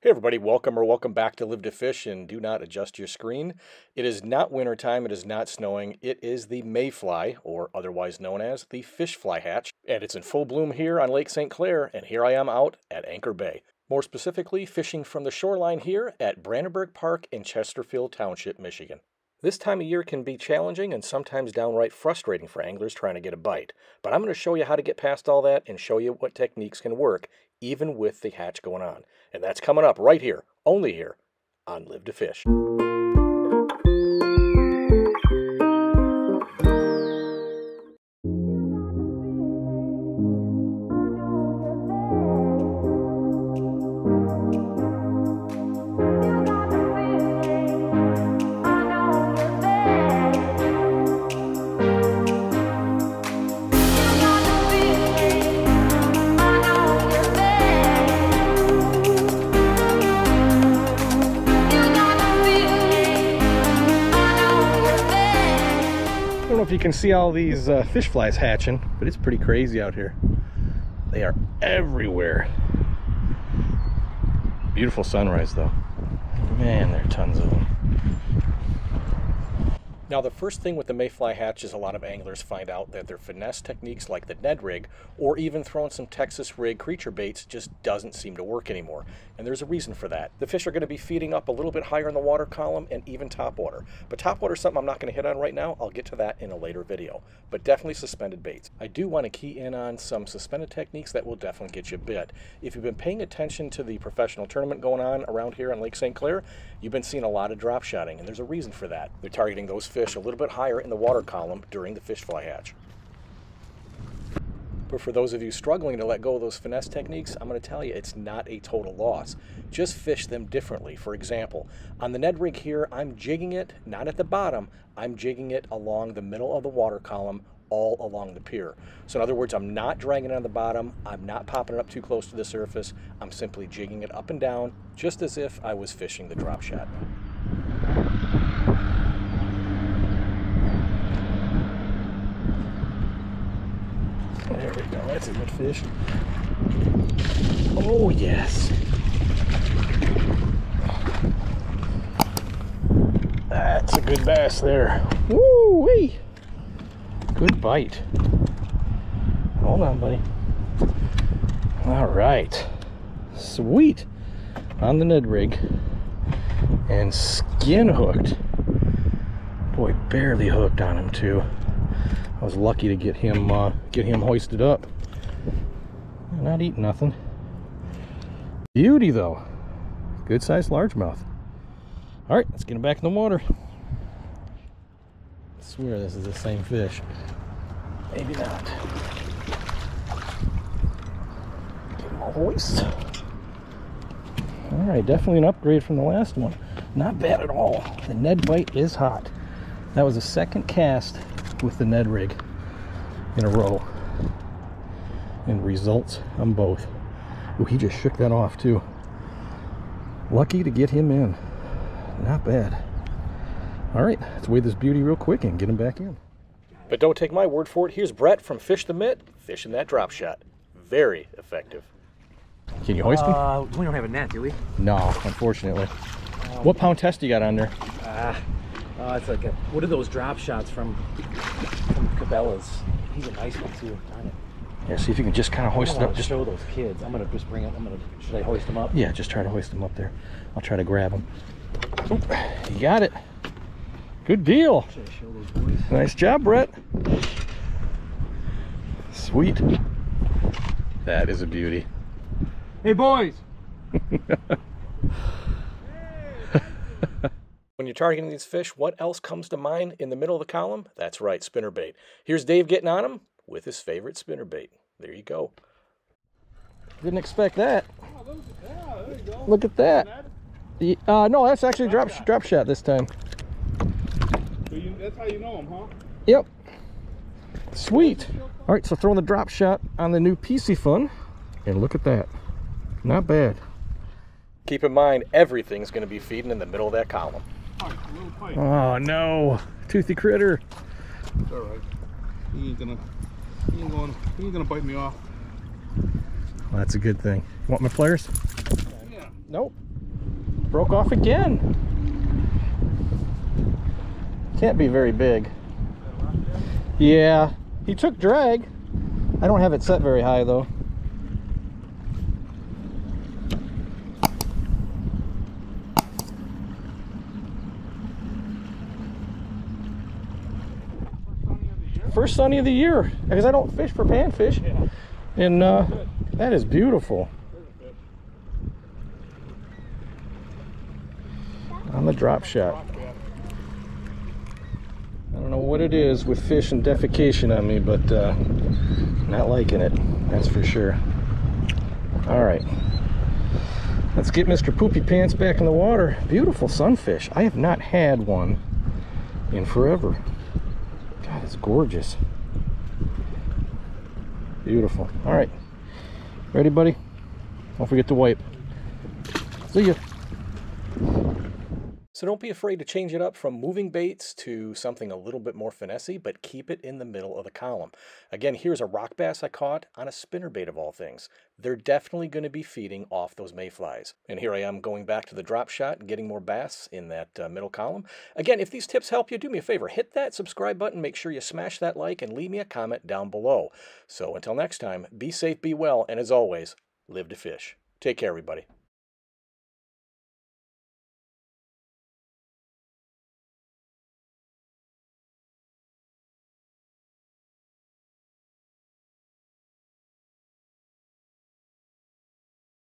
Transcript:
Hey everybody, welcome back to Live to Fish, and do not adjust your screen. It is not winter time, it is not snowing, it is the Mayfly, or otherwise known as the Fishfly Hatch, and it's in full bloom here on Lake St. Clair, and here I am out at Anchor Bay. More specifically, fishing from the shoreline here at Brandenburg Park in Chesterfield Township, Michigan. This time of year can be challenging and sometimes downright frustrating for anglers trying to get a bite, but I'm going to show you how to get past all that and show you what techniques can work, even with the hatch going on. And that's coming up right here, only here, on Live to Fish. You can see all these fish flies hatching, but it's pretty crazy out here. They are everywhere. Beautiful sunrise though. Man, there are tons of them. Now, the first thing with the Mayfly hatch is a lot of anglers find out that their finesse techniques like the Ned Rig, or even throwing some Texas rig creature baits, just doesn't seem to work anymore. And there's a reason for that. The fish are going to be feeding up a little bit higher in the water column and even topwater. But topwater is something I'm not going to hit on right now. I'll get to that in a later video. But definitely suspended baits. I do want to key in on some suspended techniques that will definitely get you a bit. If you've been paying attention to the professional tournament going on around here on Lake St. Clair, you've been seeing a lot of drop shotting, and there's a reason for that. They're targeting those fish a little bit higher in the water column during the fish fly hatch. But for those of you struggling to let go of those finesse techniques, I'm going to tell you it's not a total loss. Just fish them differently. For example, on the Ned Rig here, I'm jigging it, not at the bottom, I'm jigging it along the middle of the water column, all along the pier. So in other words, I'm not dragging it on the bottom, I'm not popping it up too close to the surface, I'm simply jigging it up and down, just as if I was fishing the drop shot. There we go, that's a good fish. Oh yes! That's a good bass there. Woo-wee! Good bite. Hold on, buddy. Alright. Sweet! On the Ned Rig. And skin hooked. Boy, barely hooked on him too. I was lucky to get him hoisted up. Not eating nothing. Beauty though. Good sized largemouth. All right, let's get him back in the water. I swear this is the same fish. Maybe not. Get him a hoist. All right, definitely an upgrade from the last one. Not bad at all. The Ned bite is hot. That was a second cast with the Ned Rig in a row, and results on both. Oh, he just shook that off too. Lucky to get him in. Not bad. All right, let's weigh this beauty real quick and get him back in. But don't take my word for it. Here's Brett from Fish the Mitt fishing that drop shot. Very effective. Can you hoist him? We don't have a net, do we? No, unfortunately. What pound test you got on there? Oh, it's like a, what are those drop shots from Cabela's? He's a nice one too. Darn it. Yeah, see if you can just kind of hoist it up. Just show those kids. I'm gonna just bring it. Should I hoist them up? Yeah, just try to hoist them up there. I'll try to grab them. Oop, you got it. Good deal. Should I show those boys? Nice job, Brett. Sweet. That is a beauty. Hey, boys. When you're targeting these fish, what else comes to mind in the middle of the column? That's right, spinnerbait. Here's Dave getting on him with his favorite spinnerbait. There you go. Didn't expect that. Oh, those, yeah, there you go. Look at that. The, no, that's actually a drop shot this time. So that's how you know him, huh? Yep. Sweet. All right, so throwing the drop shot on the new PC Fun, and look at that. Not bad. Keep in mind, everything's going to be feeding in the middle of that column. Oh no, toothy critter. It's alright. He ain't gonna bite me off. Well, that's a good thing. Want my flares? Yeah. Nope. Broke off again. Can't be very big. Yeah, he took drag. I don't have it set very high though. First sunny of the year, because I don't fish for panfish. Yeah. And that is beautiful. On the drop shot. I don't know what it is with fish and defecation on me, but not liking it, that's for sure. All right, let's get Mr. Poopy Pants back in the water. Beautiful sunfish. I have not had one in forever. God, it's gorgeous. Beautiful. All right, ready, buddy? Don't forget to wipe. See ya. So don't be afraid to change it up from moving baits to something a little bit more finessey, but keep it in the middle of the column. Again, here's a rock bass I caught on a spinnerbait of all things. They're definitely going to be feeding off those mayflies. And here I am going back to the drop shot and getting more bass in that middle column. Again, if these tips help you, do me a favor. Hit that subscribe button. Make sure you smash that like and leave me a comment down below. So until next time, be safe, be well, and as always, live to fish. Take care, everybody.